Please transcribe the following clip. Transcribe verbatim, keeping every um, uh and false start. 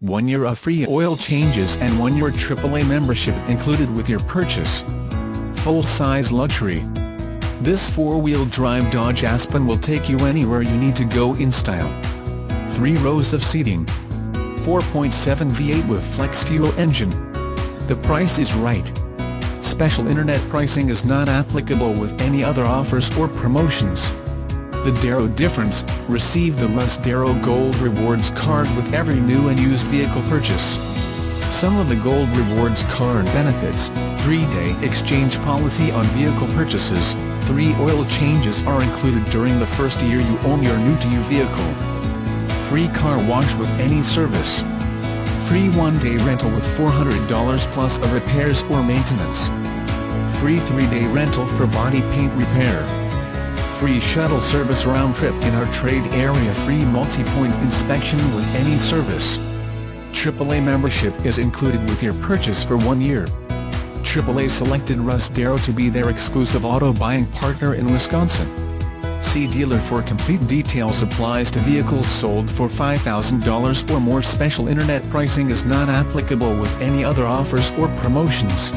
One year of free oil changes and one year triple A membership included with your purchase. Full-size luxury. This four-wheel drive Dodge Aspen will take you anywhere you need to go in style. Three rows of seating. four point seven V eight with FlexFuel engine. The price is right. Special internet pricing is not applicable with any other offers or promotions. The Darrow difference, receive the Russ Darrow Gold Rewards Card with every new and used vehicle purchase. Some of the Gold Rewards Card benefits, three-day exchange policy on vehicle purchases, three oil changes are included during the first year you own your new-to-you vehicle. Free car wash with any service. Free one-day rental with four hundred dollars plus of repairs or maintenance. Free three-day rental for body paint repair. Free shuttle service round trip in our trade area. Free multi-point inspection with any service. triple A membership is included with your purchase for one year. triple A selected Russ Darrow to be their exclusive auto buying partner in Wisconsin. See dealer for complete details. Applies to vehicles sold for five thousand dollars or more. Special internet pricing is not applicable with any other offers or promotions.